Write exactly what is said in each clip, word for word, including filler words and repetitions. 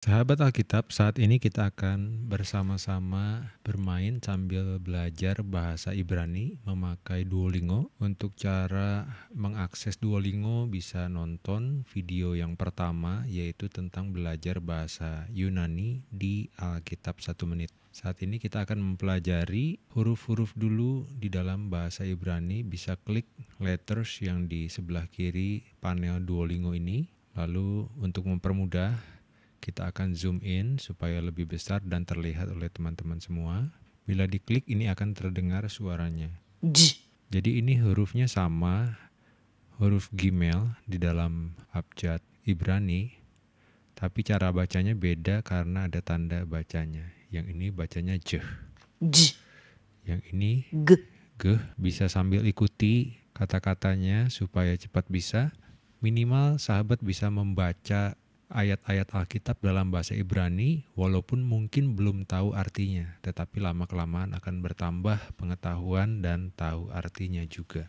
Sahabat Alkitab, saat ini kita akan bersama-sama bermain sambil belajar bahasa Ibrani memakai Duolingo. Untuk cara mengakses Duolingo bisa nonton video yang pertama, yaitu tentang belajar bahasa Yunani di Alkitab Satu Menit. Saat ini kita akan mempelajari huruf-huruf dulu di dalam bahasa Ibrani. Bisa klik letters yang di sebelah kiri panel Duolingo ini. Lalu untuk mempermudah, kita akan zoom in supaya lebih besar dan terlihat oleh teman-teman semua. Bila diklik, ini akan terdengar suaranya. J. Jadi ini hurufnya sama huruf Gimel di dalam abjad Ibrani. Tapi cara bacanya beda karena ada tanda bacanya. Yang ini bacanya J. J. Yang ini G. G. Bisa sambil ikuti kata-katanya supaya cepat bisa. Minimal sahabat bisa membaca ayat-ayat Alkitab dalam bahasa Ibrani walaupun mungkin belum tahu artinya, tetapi lama-kelamaan akan bertambah pengetahuan dan tahu artinya juga.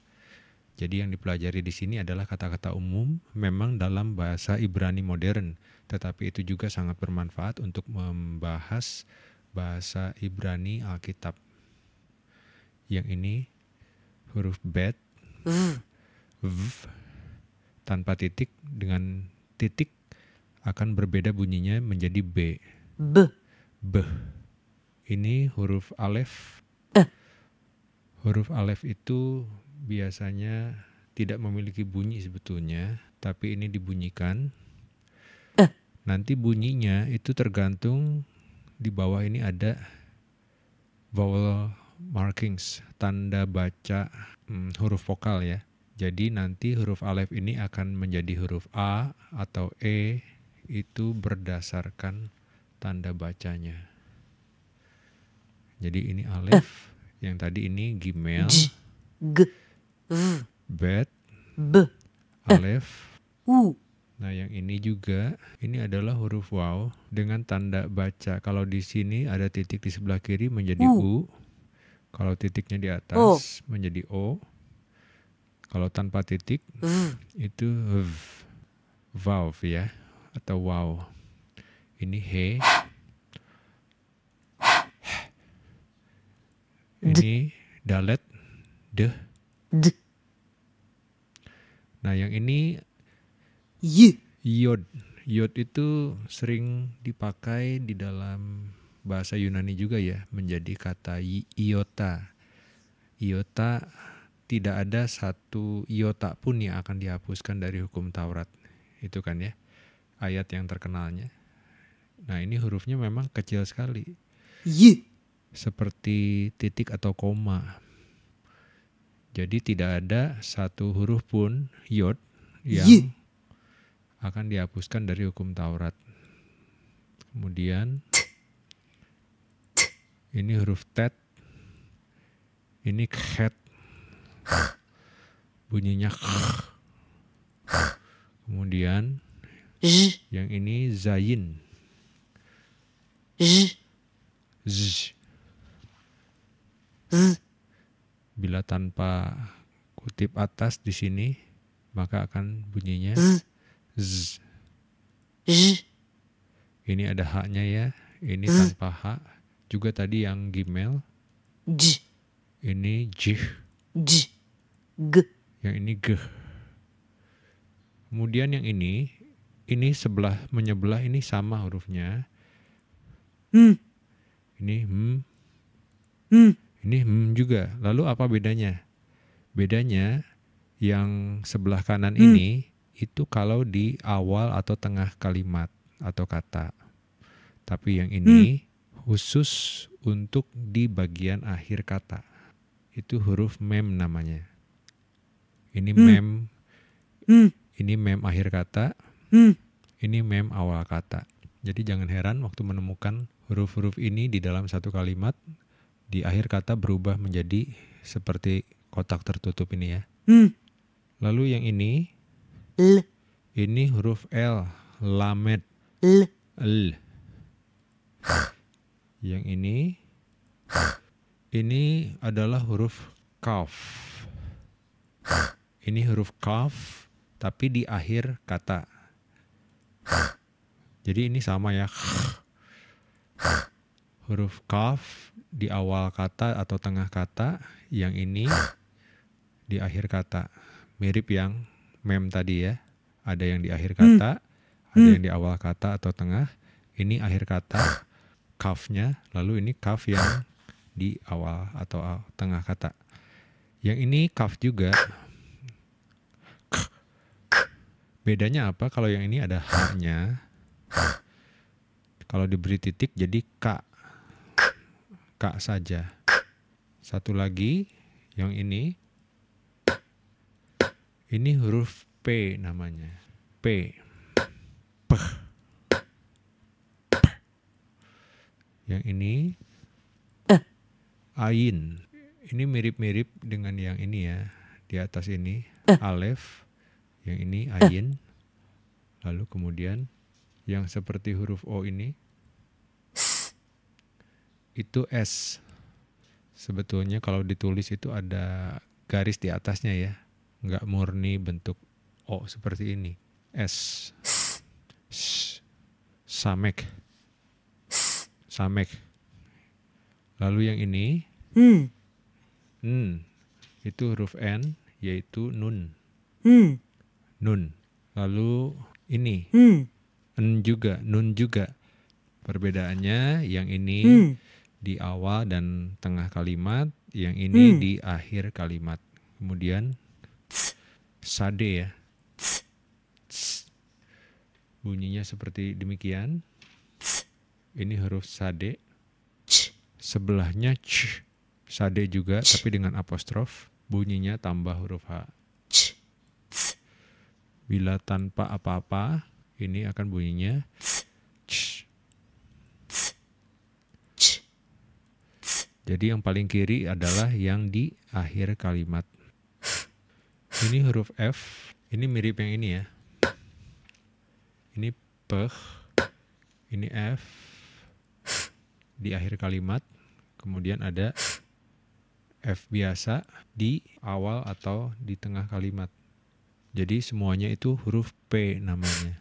Jadi yang dipelajari di sini adalah kata-kata umum memang dalam bahasa Ibrani modern, tetapi itu juga sangat bermanfaat untuk membahas bahasa Ibrani Alkitab. Yang ini huruf bet, v, v tanpa titik, dengan titik akan berbeda bunyinya menjadi B. B. B. Ini huruf alef. E. Huruf alef itu biasanya tidak memiliki bunyi sebetulnya, tapi ini dibunyikan. E. Nanti bunyinya itu tergantung, di bawah ini ada vowel markings, tanda baca hmm, huruf vokal ya. Jadi nanti huruf alef ini akan menjadi huruf A atau E, itu berdasarkan tanda bacanya. Jadi ini alef, e. Yang tadi ini gimel, J, G, v, bet, B, alef, e. U. Nah yang ini juga, ini adalah huruf waw dengan tanda baca. Kalau di sini ada titik di sebelah kiri menjadi U, U. Kalau titiknya di atas o, menjadi O. Kalau tanpa titik v, itu v, vowel ya, atau wow. Ini he. Ini dalet, de. Nah yang ini yod. Yod itu sering dipakai di dalam bahasa Yunani juga ya, menjadi kata iota. Iota, tidak ada satu iota pun yang akan dihapuskan dari hukum Taurat. Itu kan ya, ayat yang terkenalnya. Nah ini hurufnya memang kecil sekali. Y. Seperti titik atau koma. Jadi tidak ada satu huruf pun yod yang y. akan dihapuskan dari hukum Taurat. Kemudian T. T. Ini huruf tet. Ini khet. H. Bunyinya H. H. Kemudian Z. Yang ini zayin. Z. Z. Z. Bila tanpa kutip atas di sini, maka akan bunyinya Z. Z. Z. Ini ada H-nya ya. Ini Z. Tanpa H. Juga tadi yang gimel. J. Ini J. J. G. Yang ini G. Kemudian yang ini, ini sebelah menyebelah, ini sama hurufnya. Hmm. Ini hmm. Hmm. Ini hmm juga. Lalu apa bedanya? Bedanya yang sebelah kanan hmm. ini itu kalau di awal atau tengah kalimat atau kata. Tapi yang ini hmm. khusus untuk di bagian akhir kata. Itu huruf mem namanya. Ini hmm. mem. Hmm. Ini mem akhir kata. Hmm. Ini mem awal kata. Jadi jangan heran waktu menemukan huruf-huruf ini di dalam satu kalimat, di akhir kata berubah menjadi seperti kotak tertutup ini ya. Hmm. Lalu yang ini L. Ini huruf L, lamed. L. L. H. Yang ini H. Ini adalah huruf kaf. H. Ini huruf kaf tapi di akhir kata. Jadi ini sama ya. Huruf kaf di awal kata atau tengah kata, yang ini di akhir kata. Mirip yang mem tadi ya. Ada yang di akhir kata, hmm. ada yang di awal kata atau tengah. Ini akhir kata, kafnya, lalu ini kaf yang di awal atau tengah kata. Yang ini kaf juga. Bedanya apa? Kalau yang ini ada h-nya. Kalau diberi titik jadi k. K saja. Satu lagi yang ini. Ini huruf p namanya. P. P. Yang ini ain. Ini mirip-mirip dengan yang ini ya. Di atas ini alef. Yang ini ayin, lalu kemudian yang seperti huruf O ini, S. Itu S. Sebetulnya kalau ditulis itu ada garis di atasnya ya, nggak murni bentuk O seperti ini. S. S. S. Samek. S. Samek. Lalu yang ini, hmm. N. Itu huruf N, yaitu nun. Hmm. Nun, lalu ini hmm. N juga, nun juga. Perbedaannya yang ini hmm. di awal dan tengah kalimat, yang ini hmm. di akhir kalimat. Kemudian Tss. Sade ya. Tss. Tss. Bunyinya seperti demikian. Tss. Ini huruf sade. Tss. Sebelahnya c, sade juga, Tss. Tapi dengan apostrof. Bunyinya tambah huruf h. Tss. Bila tanpa apa-apa, ini akan bunyinya ch. Ch. Ch. Ch. Ch. Jadi yang paling kiri adalah yang di akhir kalimat. Ini huruf F, ini mirip yang ini ya. Ini P, ini F, di akhir kalimat. Kemudian ada F biasa di awal atau di tengah kalimat. Jadi semuanya itu huruf P namanya.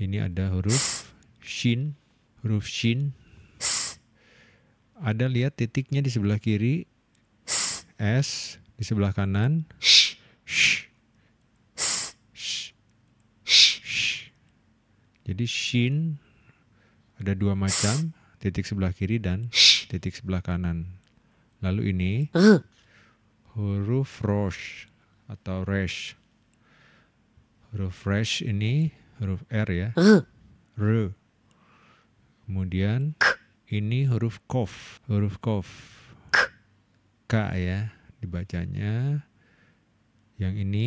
Ini ada huruf shin, huruf shin. Ada lihat titiknya di sebelah kiri, S, di sebelah kanan, sh, sh, sh, sh. Jadi shin ada dua macam, titik sebelah kiri dan titik sebelah kanan. Lalu ini huruf rosh. Atau resh. Huruf resh ini huruf R ya. R. Kemudian ini huruf kof. Huruf kof. K ya dibacanya. Yang ini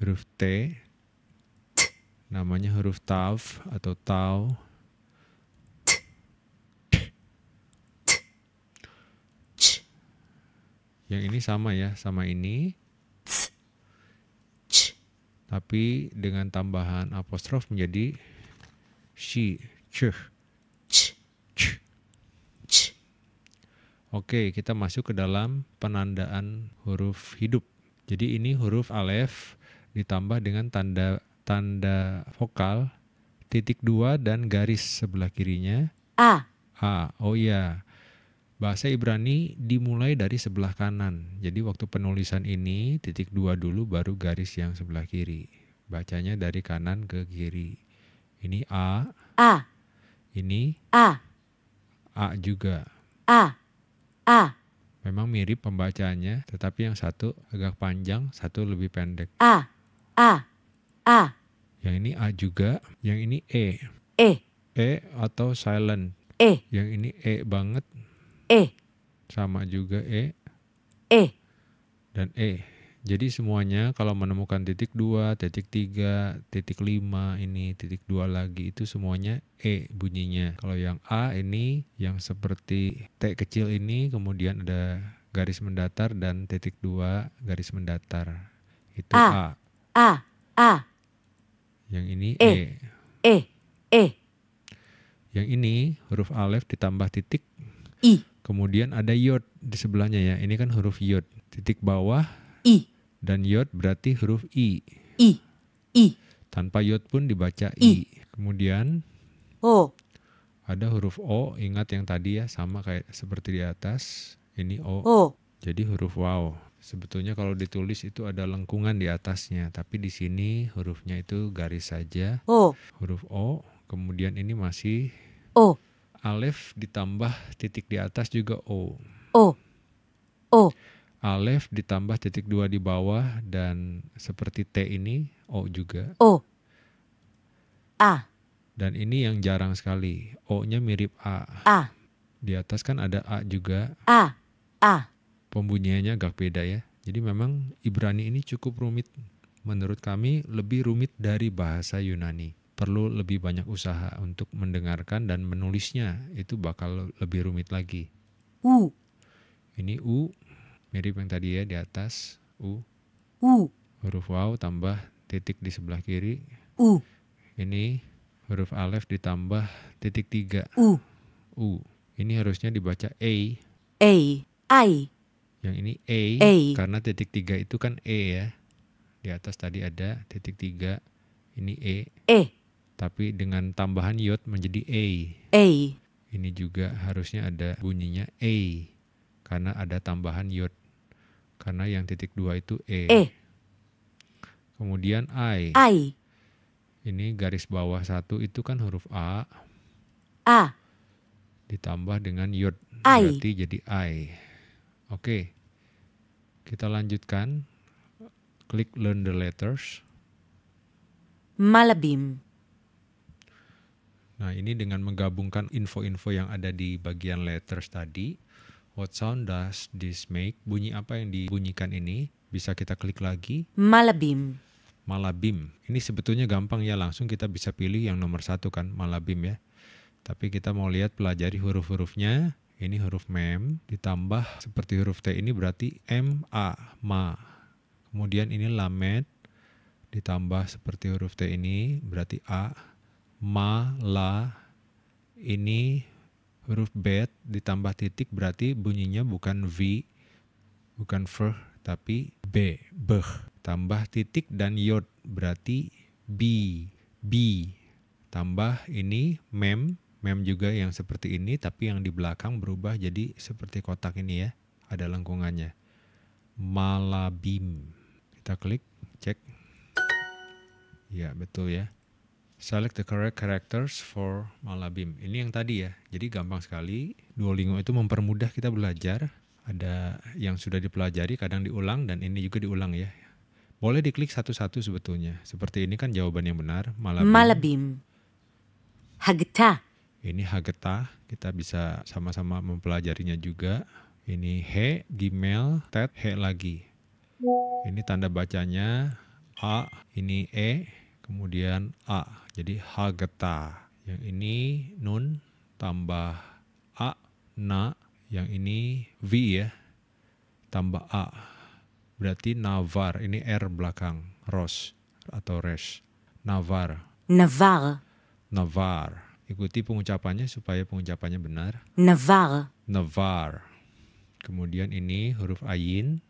huruf T. Namanya huruf taf atau tau. Yang ini sama ya, sama ini. Tapi dengan tambahan apostrof menjadi she, ch. Ch. Ch. Ch. Oke, kita masuk ke dalam penandaan huruf hidup. Jadi ini huruf alef ditambah dengan tanda tanda vokal titik dua dan garis sebelah kirinya. A. A. Oh ya. Bahasa Ibrani dimulai dari sebelah kanan. Jadi waktu penulisan ini titik dua dulu baru garis yang sebelah kiri. Bacanya dari kanan ke kiri. Ini A. A. Ini A. A juga. A. A. Memang mirip pembacaannya, tetapi yang satu agak panjang, satu lebih pendek. A. A. A. Yang ini A juga, yang ini E. E. E atau silent. E. Yang ini E banget. E. Sama juga E. E. Dan E. Jadi semuanya kalau menemukan titik dua, titik tiga, titik lima, ini titik dua lagi, itu semuanya E bunyinya. Kalau yang A ini yang seperti T kecil ini, kemudian ada garis mendatar dan titik dua garis mendatar. Itu A. A. A. A. Yang ini E. E. E. Yang ini huruf alef ditambah titik. I. Kemudian ada yod di sebelahnya ya. Ini kan huruf yod. Titik bawah I. Dan yod berarti huruf I. I. I. Tanpa yod pun dibaca I. I. Kemudian O. Ada huruf O, ingat yang tadi ya, sama kayak seperti di atas. Ini O. O. Jadi huruf waw. Sebetulnya kalau ditulis itu ada lengkungan di atasnya, tapi di sini hurufnya itu garis saja. O. Huruf O. Kemudian ini masih O. Alef ditambah titik di atas juga O. O. O. Alef ditambah titik dua di bawah dan seperti T ini O juga. O. A. Dan ini yang jarang sekali. O-nya mirip A. A. Di atas kan ada A juga. A. A. Pembunyiannya agak beda ya. Jadi memang Ibrani ini cukup rumit. Menurut kami lebih rumit dari bahasa Yunani. Perlu lebih banyak usaha untuk mendengarkan dan menulisnya. Itu bakal lebih rumit lagi. U. Ini U. Mirip yang tadi ya di atas. U. U. Huruf waw tambah titik di sebelah kiri. U. Ini huruf alef ditambah titik tiga. U. U. Ini harusnya dibaca E. E. I. Yang ini E. E. Karena titik tiga itu kan E ya. Di atas tadi ada titik tiga. Ini E. E. Tapi dengan tambahan yod menjadi E. E. Ini juga harusnya ada bunyinya E. Karena ada tambahan yod. Karena yang titik dua itu E. E. Kemudian I. I. Ini garis bawah satu itu kan huruf A. A. Ditambah dengan yod. I. Berarti jadi I. Oke. Kita lanjutkan. Klik learn the letters. Malabim. Nah, ini dengan menggabungkan info-info yang ada di bagian letters tadi. What sound does this make? Bunyi apa yang dibunyikan ini? Bisa kita klik lagi. Malabim. Malabim. Ini sebetulnya gampang ya, langsung kita bisa pilih yang nomor satu kan, Malabim ya. Tapi kita mau lihat pelajari huruf-hurufnya. Ini huruf mem ditambah seperti huruf T ini berarti M-A, ma. Kemudian ini lamed ditambah seperti huruf T ini berarti A, ma, la. Ini huruf bet ditambah titik berarti bunyinya bukan V, bukan V, tapi B, beh. Tambah titik dan yod berarti bi, bi. Tambah ini mem, mem juga yang seperti ini tapi yang di belakang berubah jadi seperti kotak ini ya, ada lengkungannya. Malabim. Kita klik, cek. Ya, betul ya. Select the correct characters for Malabim. Ini yang tadi ya, jadi gampang sekali. Duolingo itu mempermudah kita belajar. Ada yang sudah dipelajari, kadang diulang dan ini juga diulang ya. Boleh diklik satu-satu sebetulnya. Seperti ini kan jawaban yang benar. Malabim. Malabim. Hageta. Ini hageta. Kita bisa sama-sama mempelajarinya juga. Ini he, gimel, tet, he lagi. Ini tanda bacanya A. Ini E. Kemudian A. Jadi hageta. Yang ini nun tambah A, na. Yang ini V ya. Tambah A. Berarti navar, ini R belakang, ros atau res. Navar. Navar. Navar. Ikuti pengucapannya supaya pengucapannya benar. Navar. Navar. Kemudian ini huruf ayin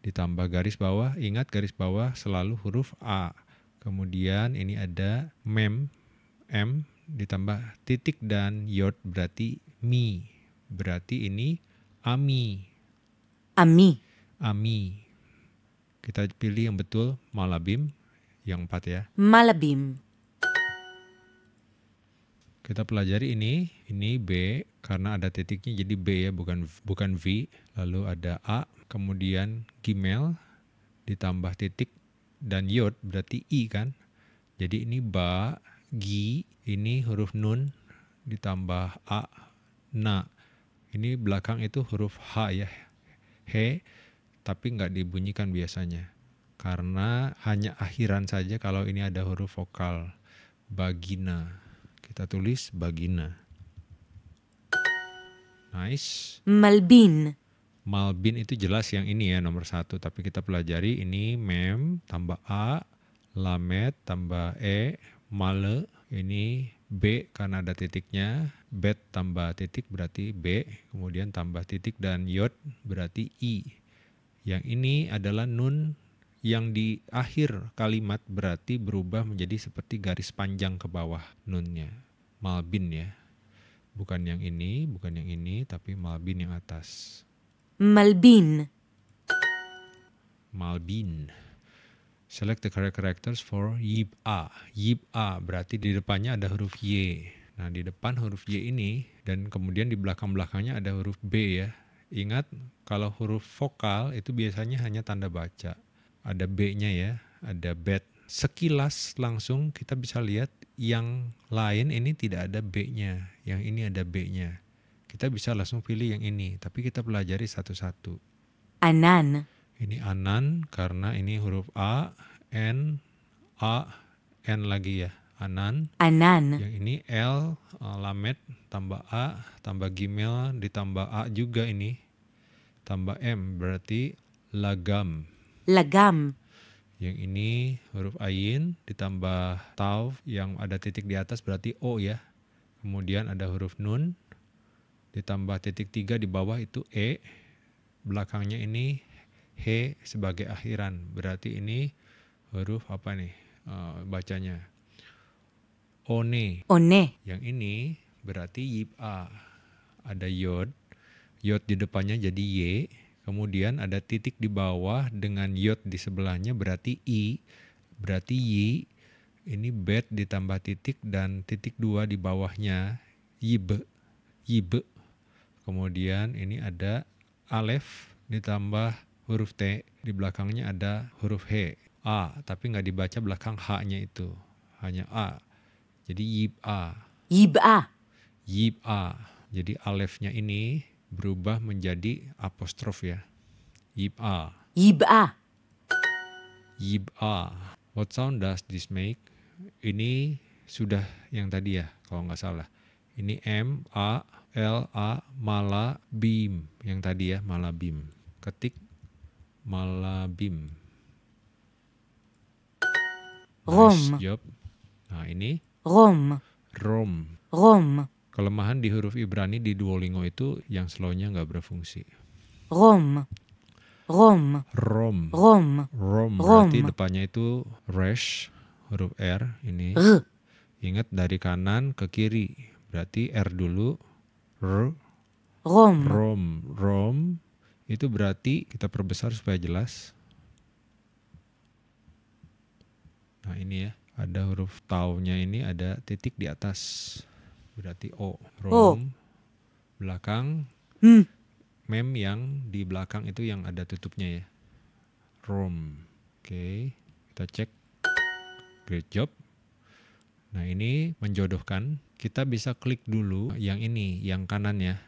ditambah garis bawah. Ingat garis bawah selalu huruf A. Kemudian ini ada mem, M ditambah titik dan yod berarti mi. Berarti ini ami. Ami. Ami. Kita pilih yang betul, Malabim, yang empat ya. Malabim. Kita pelajari ini, ini B, karena ada titiknya jadi B ya, bukan bukan V. Lalu ada A, kemudian gimel, ditambah titik, dan yod, berarti I kan. Jadi ini ba, gi, ini huruf nun, ditambah A, na. Ini belakang itu huruf H ya, he. Tapi nggak dibunyikan biasanya. Karena hanya akhiran saja kalau ini ada huruf vokal. Bagina. Kita tulis bagina. Nice. Malbin. Malbin itu jelas yang ini ya nomor satu. Tapi kita pelajari ini mem tambah A. Lamed tambah E. Male. Ini B karena ada titiknya. Bet tambah titik berarti B. Kemudian tambah titik dan yod berarti I. Yang ini adalah nun yang di akhir kalimat berarti berubah menjadi seperti garis panjang ke bawah nunnya. Malbin ya. Bukan yang ini, bukan yang ini, tapi malbin yang atas. Malbin. Malbin. Select the correct characters for yib'a. Yib'a berarti di depannya ada huruf Y. Nah, di depan huruf Y ini dan kemudian di belakang-belakangnya ada huruf B ya. Ingat, kalau huruf vokal itu biasanya hanya tanda baca. Ada B-nya ya, ada bet. Sekilas langsung kita bisa lihat yang lain ini tidak ada B-nya, yang ini ada B-nya. Kita bisa langsung pilih yang ini, tapi kita pelajari satu-satu. Anan. Ini anan karena ini huruf A, N, A, N lagi ya. Anan. Anan. Yang ini L, lamet, tambah A, tambah gimel, ditambah A juga ini. Tambah M, berarti lagam. Lagam. Yang ini huruf ayin ditambah tauf yang ada titik di atas berarti O ya. Kemudian ada huruf nun ditambah titik tiga di bawah itu E. Belakangnya ini he sebagai akhiran. Berarti ini huruf apa nih uh, bacanya? One. One. Yang ini berarti yib'a. Ada yod. Yod di depannya jadi ye. Kemudian ada titik di bawah dengan yod di sebelahnya berarti i, berarti yi. Ini bet ditambah titik dan titik dua di bawahnya yib, yib. Kemudian ini ada alef ditambah huruf t, di belakangnya ada huruf he, a. Tapi nggak dibaca belakang h-nya itu, hanya a. Jadi yib a. Yib a. Yib a. Jadi alefnya ini berubah menjadi apostrof ya. Yib'a. Yib'a. Yib'a. What sound does this make? Ini sudah yang tadi ya, kalau nggak salah. Ini M, A, L, A, malabim. Yang tadi ya, malabim. Ketik malabim. Rom. Nice job. Nah ini. Rom. Rom. Rom. Kelemahan di huruf Ibrani di Duolingo itu yang slownya nggak berfungsi. Rom, rom, rom, rom, rom. Berarti depannya itu resh, huruf R ini. R. Ingat dari kanan ke kiri, berarti R dulu. R. Rom, rom, rom. Itu berarti kita perbesar supaya jelas. Nah ini ya, ada huruf taunya ini ada titik di atas. Berarti O. Rom. Oh. Belakang. Hmm. Mem yang di belakang itu yang ada tutupnya ya. Rom. Oke. Okay. Kita cek. Great job. Nah ini menjodohkan. Kita bisa klik dulu yang ini. Yang kanan ya.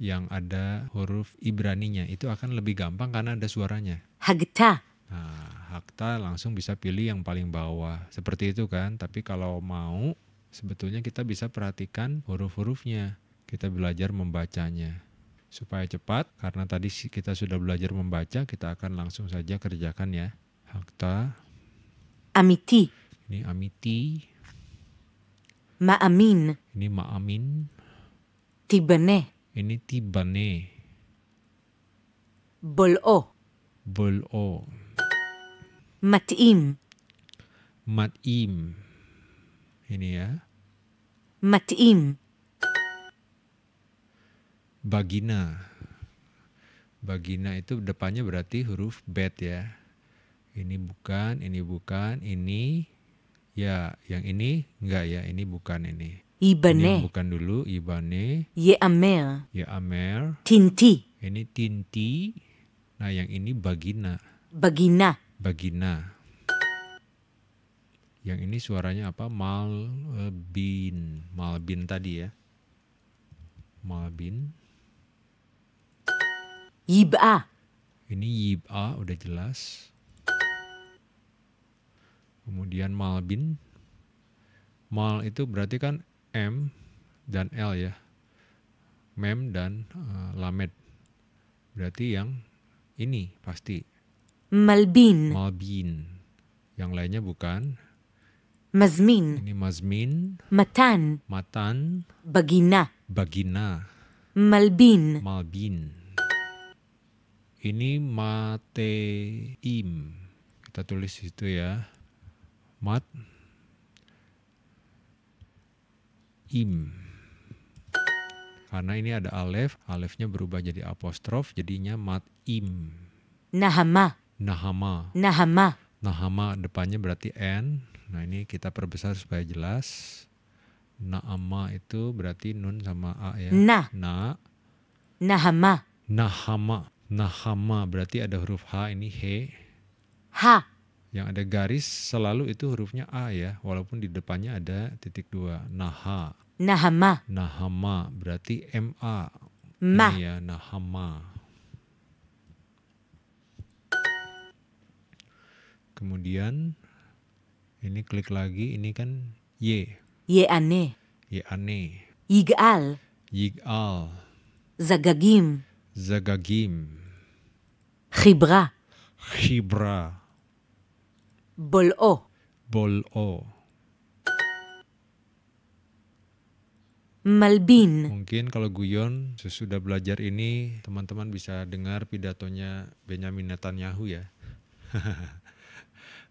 Yang ada huruf Ibraninya. Itu akan lebih gampang karena ada suaranya. Hagta. Nah hagta langsung bisa pilih yang paling bawah. Seperti itu kan. Tapi kalau mau, sebetulnya kita bisa perhatikan huruf-hurufnya. Kita belajar membacanya. Supaya cepat, karena tadi kita sudah belajar membaca, kita akan langsung saja kerjakan ya. Hakta. Amiti. Ini amiti. Ma'amin. Ini ma'amin. Tibane. Ini tibane. Bol'o. Bol'o. Mat'im. Mat'im. Ini ya. Mat'im. Bagina. Bagina itu depannya berarti huruf bet ya. Ini bukan, ini bukan, ini. Ya, yang ini enggak ya, ini bukan ini. Ibane. Ini bukan dulu, ibane. Ye amer. Ye amer. Tinti. Ini tinti. Nah yang ini bagina. Bagina. Bagina. Yang ini suaranya apa? Malbin. Malbin tadi ya. Malbin. Yib'a. Ini yib'a udah jelas. Kemudian malbin. Mal itu berarti kan M dan L ya. Mem dan uh, lamed. Berarti yang ini pasti. Malbin. Malbin. Yang lainnya bukan. Mazmin. Ini mazmin. Matan. Matan. Bagina. Bagina. Malbin. Malbin. Ini mateim. Kita tulis itu ya. Mat im. Karena ini ada alef, alefnya berubah jadi apostrof, jadinya mat im. Nahama. Nahama. Nahama. Nahama depannya berarti n. Nah ini kita perbesar supaya jelas. Nahama itu berarti nun sama a ya. Nah. Na. Nahama. Nahama. Nahama berarti ada huruf h ini he. Ha. Yang ada garis selalu itu hurufnya a ya, walaupun di depannya ada titik dua. Naha. Nahama. Nahama berarti ma. Ma. Ini ya, nahama. Kemudian ini klik lagi, ini kan y. Ye ane. Ye ane. Yigal. Yigal. Zagagim. Zagagim. Khibra. Khibra. Bol'o. Bol'o. Malbin. Mungkin kalau guyon sesudah belajar ini teman-teman bisa dengar pidatonya Benjamin Netanyahu ya.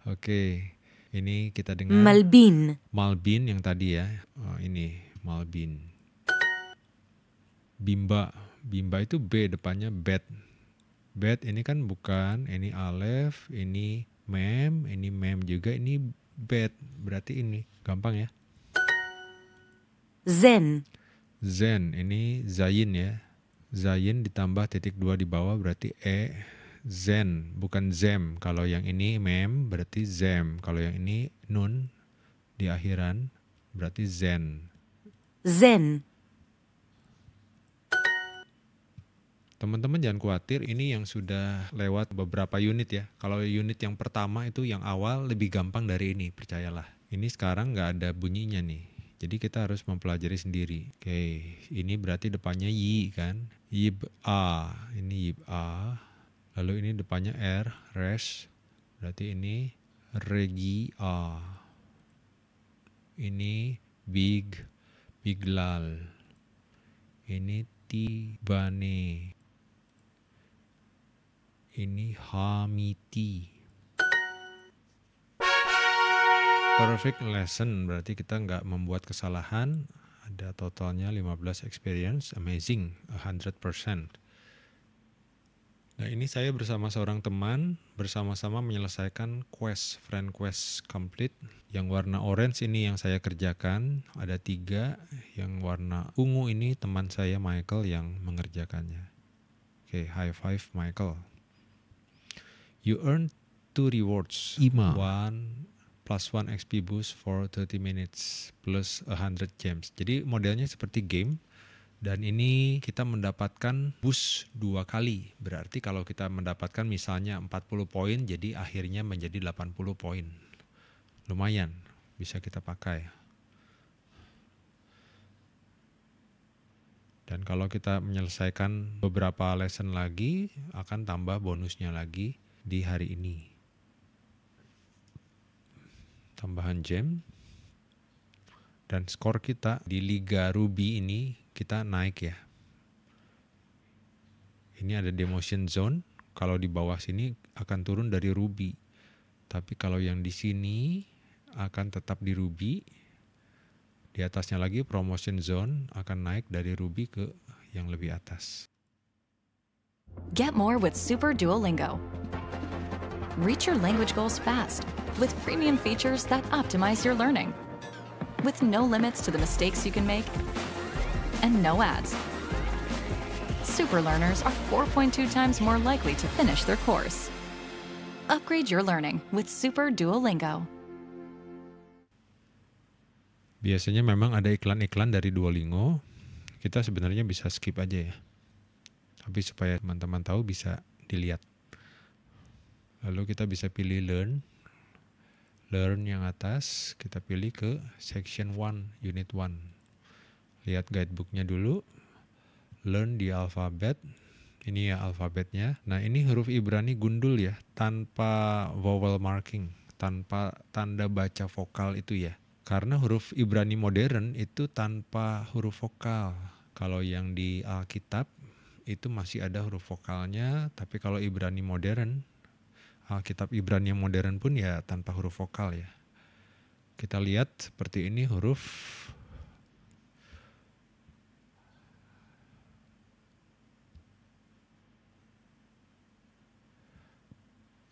Oke, ini kita dengar. Malbin. Malbin yang tadi ya. Oh, ini Malbin. Bimba. Bimba itu B depannya bet. Bet ini kan bukan, ini alef, ini mem, ini mem juga, ini bet. Berarti ini gampang ya. Zen. Zen, ini zayin ya. Zayin ditambah titik dua di bawah berarti e. Zen, bukan zem. Kalau yang ini mem berarti zem. Kalau yang ini nun di akhiran berarti zen. Zen. Teman-teman jangan khawatir, ini yang sudah lewat beberapa unit ya. Kalau unit yang pertama itu yang awal lebih gampang dari ini, percayalah. Ini sekarang nggak ada bunyinya nih. Jadi kita harus mempelajari sendiri. Oke, ini berarti depannya y kan? Yib a, ini yib a. Lalu ini depannya r, res. Berarti ini regi a. Ini big, biglal. Ini tibane. Ini hamiti. Perfect lesson, berarti kita nggak membuat kesalahan. Ada totalnya lima belas experience, amazing, one hundred percent. Nah ini saya bersama seorang teman, bersama-sama menyelesaikan quest, friend quest complete. Yang warna orange ini yang saya kerjakan, ada tiga. Yang warna ungu ini teman saya Michael yang mengerjakannya. Oke, high five Michael. You earn two rewards. Ima. One plus one X P boost for thirty minutes plus one hundred gems. Jadi modelnya seperti game dan ini kita mendapatkan boost dua kali. Berarti kalau kita mendapatkan misalnya empat puluh poin jadi akhirnya menjadi delapan puluh poin. Lumayan bisa kita pakai. Dan kalau kita menyelesaikan beberapa lesson lagi akan tambah bonusnya lagi di hari ini. Tambahan gem dan skor kita di Liga Ruby ini kita naik ya. Ini ada demotion zone, kalau di bawah sini akan turun dari Ruby. Tapi kalau yang di sini akan tetap di Ruby. Di atasnya lagi promotion zone akan naik dari Ruby ke yang lebih atas. Get more with Super Duolingo. Reach your language goals fast with premium features that optimize your learning, with no limits to the mistakes you can make and no ads. Super learners are four point two times more likely to finish their course. Upgrade your learning with Super Duolingo. Biasanya memang ada iklan-iklan dari Duolingo. Kita sebenarnya bisa skip aja ya. Tapi supaya teman-teman tahu bisa dilihat. Lalu kita bisa pilih learn. Learn yang atas, kita pilih ke section one, unit one. Lihat guidebooknya dulu. Learn di alfabet. Ini ya alfabetnya. Nah ini huruf Ibrani gundul ya, tanpa vowel marking, tanpa tanda baca vokal itu ya. Karena huruf Ibrani modern itu tanpa huruf vokal. Kalau yang di Alkitab itu masih ada huruf vokalnya, tapi kalau Ibrani modern Alkitab Ibrani yang modern pun ya tanpa huruf vokal ya. Kita lihat seperti ini huruf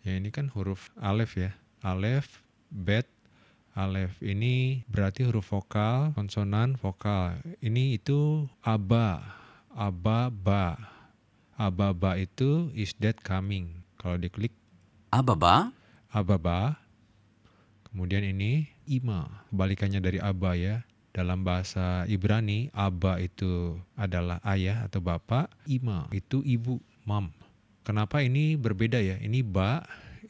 ya, ini kan huruf alef ya, alef, bet, alef ini berarti huruf vokal, konsonan, vokal. Ini itu aba, aba, ba. Aba, ba itu is that coming. Kalau diklik aba, ba. Aba, ba. Kemudian ini ima, kebalikannya dari aba ya. Dalam bahasa Ibrani, aba itu adalah ayah atau bapak, ima itu ibu, mam. Kenapa ini berbeda ya? Ini ba,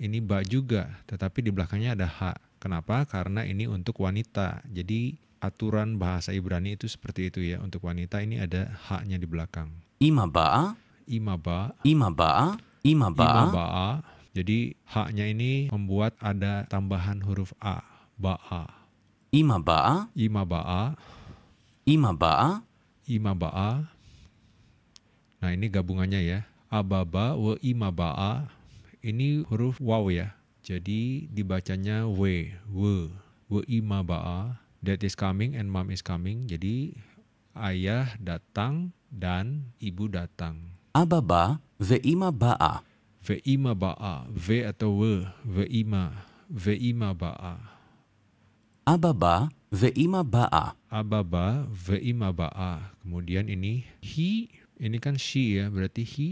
ini ba juga, tetapi di belakangnya ada ha. Kenapa? Karena ini untuk wanita. Jadi aturan bahasa Ibrani itu seperti itu ya. Untuk wanita ini ada haknya di belakang. Ima ba'a, ima ba'a, ima ba'a, ima ba'a. Jadi haknya ini membuat ada tambahan huruf a, ba'a. Ima ba'a, ima ba'a, ima ba'a, ima ba'a. Nah ini gabungannya ya. Ababa wa ima ba'a. Ini huruf waw ya. Jadi dibacanya we, we, we ima ba'a, dad is coming and mom is coming. Jadi ayah datang dan ibu datang. Ababa ve ima ba'a. Ve ima ba'a, ve atau we, ve ima, ve ima ba'a. Ababa ve ima ba'a. Ababa ve ima ba'a. Kemudian ini he, ini kan she ya, berarti he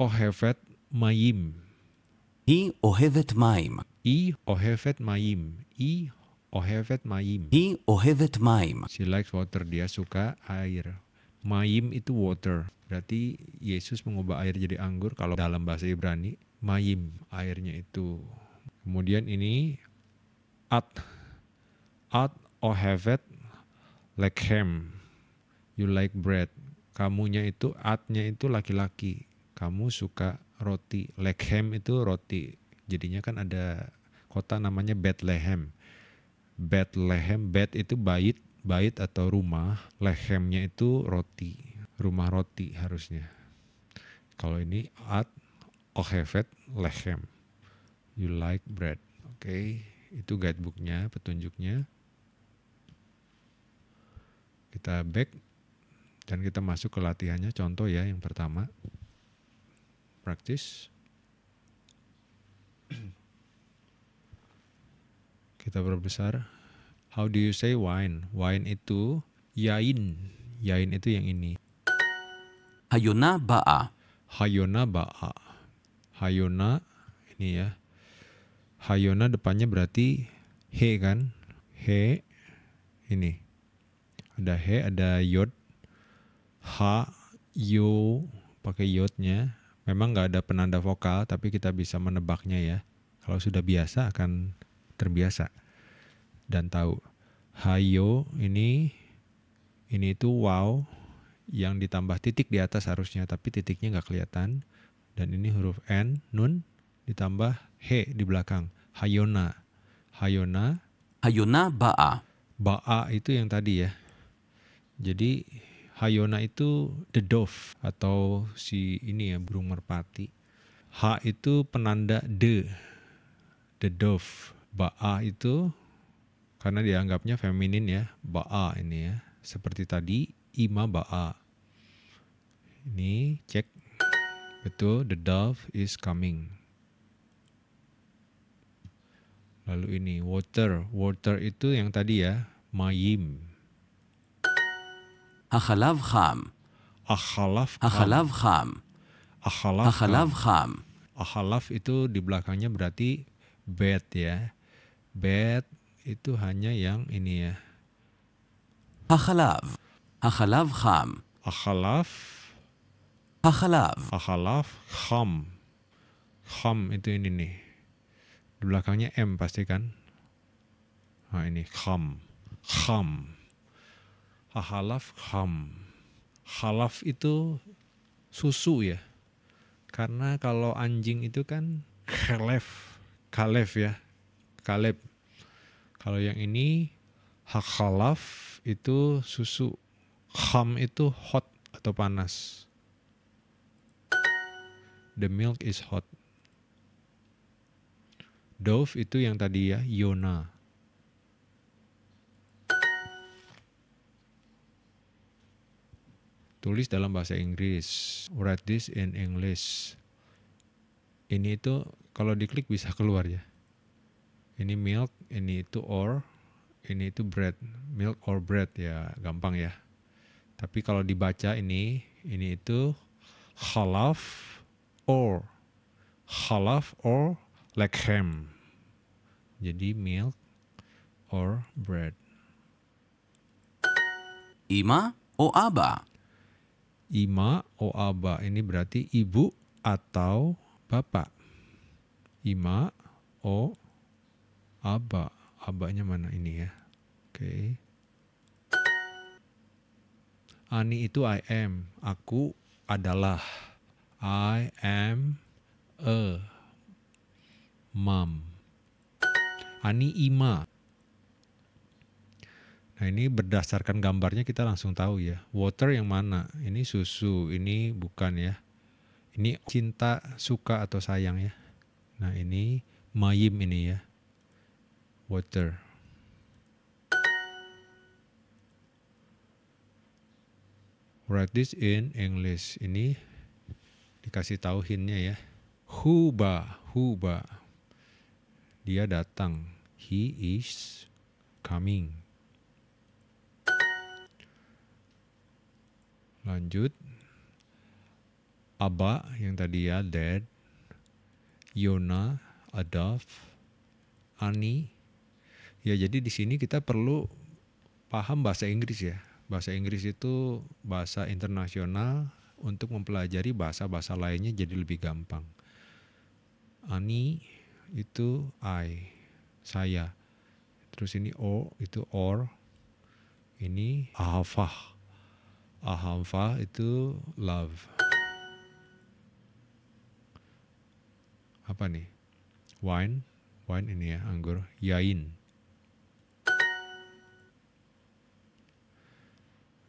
ohevet mayim. He ohevet maim. He ohevet maim. He ohevet maim. He ohevet maim. She likes water. Dia suka air. Maim itu water. Berarti Yesus mengubah air jadi anggur. Kalau dalam bahasa Ibrani, maim airnya itu. Kemudian ini at. At ohevet lekhem. You like bread. Kamunya itu atnya itu laki-laki. Kamu suka roti, lekhem itu roti, jadinya kan ada kota namanya Bethlehem. Bethlehem, bet itu bait, bait atau rumah, lehemnya itu roti, rumah roti harusnya. Kalau ini at ohevet lehem, you like bread. Oke, okay. Itu guidebooknya, petunjuknya. Kita back dan kita masuk ke latihannya. Contoh ya, yang pertama. Praktis. Kita berbesar. How do you say wine? Wine itu yain. Yain itu yang ini. Hayona ba'a. Hayona ba'a. Hayona ini ya. Hayona depannya berarti he kan? He ini. Ada he, ada yod. Ha, yo pakai yodnya. Memang nggak ada penanda vokal, tapi kita bisa menebaknya ya. Kalau sudah biasa akan terbiasa dan tahu. Hayo ini, ini itu wow yang ditambah titik di atas harusnya, tapi titiknya nggak kelihatan. Dan ini huruf N, nun ditambah he di belakang. Hayona, hayona, hayona ba'a. Ba'a itu yang tadi ya. Jadi hayona itu the dove atau si ini ya, burung merpati. H itu penanda de, the dove. Ba'a itu karena dianggapnya feminin ya, ba'a ini ya. Seperti tadi ima ba'a. Ini cek betul, the dove is coming. Lalu ini water, water itu yang tadi ya, mayim. Akhalav kham. Akhalav kham. Akhalav kham. Akhalav itu di belakangnya berarti bed ya. Bed itu hanya yang ini ya. Akhalav. Akhalav kham. Akhalav. Akhalav. Akhalav kham. Kham itu ini nih. Di belakangnya M pasti kan. Nah ini kham. Kham. Halaf kham. Halaf itu susu ya. Karena kalau anjing itu kan khalef, kalef ya. Kaleb. Kalau yang ini halaf itu susu. Kham itu hot atau panas. The milk is hot. Dove itu yang tadi ya, Yona. Tulis dalam bahasa Inggris. Write this in English. Ini itu kalau diklik bisa keluar ya. Ini milk, ini itu or, ini itu bread. Milk or bread ya, gampang ya. Tapi kalau dibaca ini, ini itu halaf or. Halaf or lechem. Jadi milk or bread. Ima o aba. Ima o aba ini berarti ibu atau bapak. Ima o aba. Abanya mana ini ya? Oke. Okay. Ani itu I am. Aku adalah. I am a mom. Ani ima. Nah ini berdasarkan gambarnya kita langsung tahu ya. Water yang mana? Ini susu, ini bukan ya. Ini cinta, suka atau sayang ya. Nah ini mayim ini ya. Water. Write this in English. Ini dikasih tahu hint-nya ya. Huba, huba. Dia datang. He is coming. Lanjut, Aba yang tadi ya, Dad, Yona, Adolf, Ani. Ya jadi di sini kita perlu paham bahasa Inggris ya. Bahasa Inggris itu bahasa internasional untuk mempelajari bahasa-bahasa lainnya jadi lebih gampang. Ani itu I, saya. Terus ini O itu or. Ini Ahafah. Ahamfa itu love. Apa nih? Wine. Wine ini ya, anggur. Yain.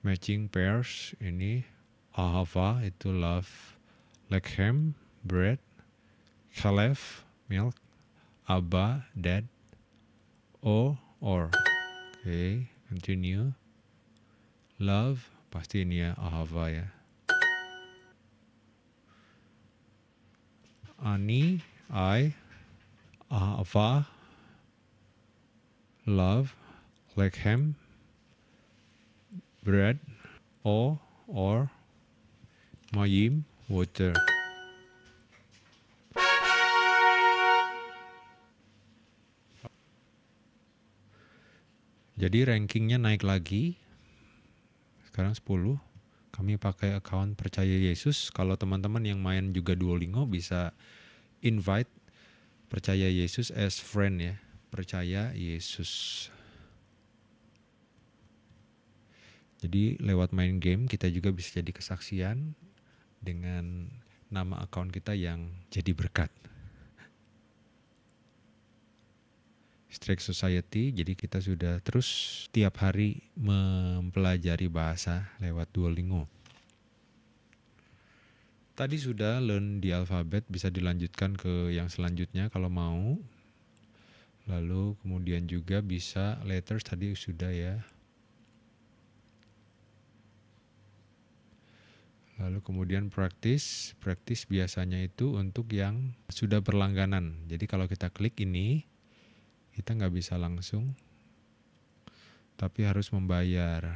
Matching pairs. Ini ahava itu love. Lechem, bread. Khalef, milk. Abba, dad. O, or. Oke, okay, continue. Love. Pasti ini ya, ahava ya. Ani, I, ahava, love, lechem, bread, o, or, mayim, water. Jadi rankingnya naik lagi. Sekarang sepuluh, kami pakai account Percaya Yesus. Kalau teman-teman yang main juga Duolingo bisa invite Percaya Yesus as friend ya. Percaya Yesus. Jadi lewat main game kita juga bisa jadi kesaksian dengan nama account kita yang jadi berkat. Strike Society, jadi kita sudah terus tiap hari mempelajari bahasa lewat Duolingo. Tadi sudah learn di alfabet, bisa dilanjutkan ke yang selanjutnya kalau mau. Lalu kemudian juga bisa letters tadi sudah ya. Lalu kemudian practice, practice biasanya itu untuk yang sudah berlangganan. Jadi kalau kita klik ini, kita nggak bisa langsung, tapi harus membayar.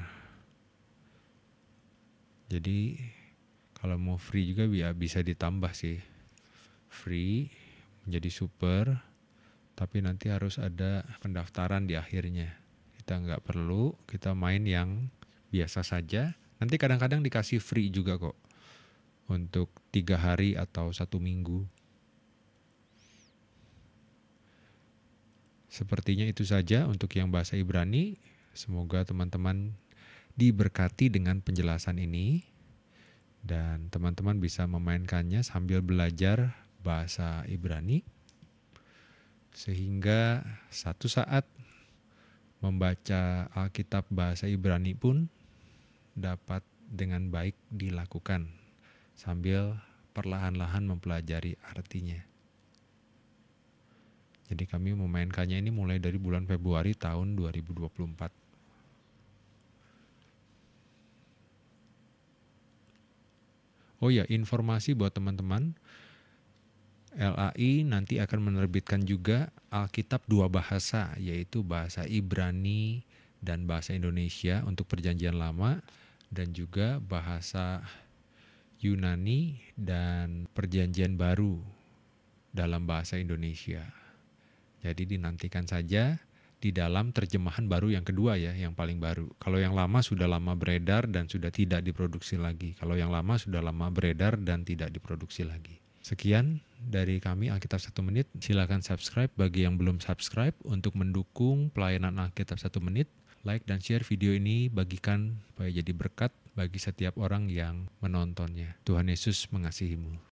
Jadi kalau mau free juga bisa ditambah sih. Free menjadi super, tapi nanti harus ada pendaftaran di akhirnya. Kita nggak perlu, kita main yang biasa saja. Nanti kadang-kadang dikasih free juga kok. Untuk tiga hari atau satu minggu. Sepertinya itu saja untuk yang bahasa Ibrani. Semoga teman-teman diberkati dengan penjelasan ini. Dan teman-teman bisa memainkannya sambil belajar bahasa Ibrani. Sehingga satu saat membaca Alkitab bahasa Ibrani pun dapat dengan baik dilakukan. Sambil perlahan-lahan mempelajari artinya. Jadi kami memainkannya ini mulai dari bulan Februari tahun dua ribu dua puluh empat. Oh ya, informasi buat teman-teman, L A I nanti akan menerbitkan juga Alkitab dua bahasa, yaitu bahasa Ibrani dan bahasa Indonesia untuk Perjanjian Lama, dan juga bahasa Yunani dan Perjanjian Baru dalam bahasa Indonesia. Jadi dinantikan saja di dalam terjemahan baru yang kedua ya, yang paling baru. Kalau yang lama sudah lama beredar dan sudah tidak diproduksi lagi. Kalau yang lama sudah lama beredar dan tidak diproduksi lagi. Sekian dari kami Alkitab Satu Menit. Silakan subscribe bagi yang belum subscribe untuk mendukung pelayanan Alkitab Satu Menit. Like dan share video ini, bagikan supaya jadi berkat bagi setiap orang yang menontonnya. Tuhan Yesus mengasihimu.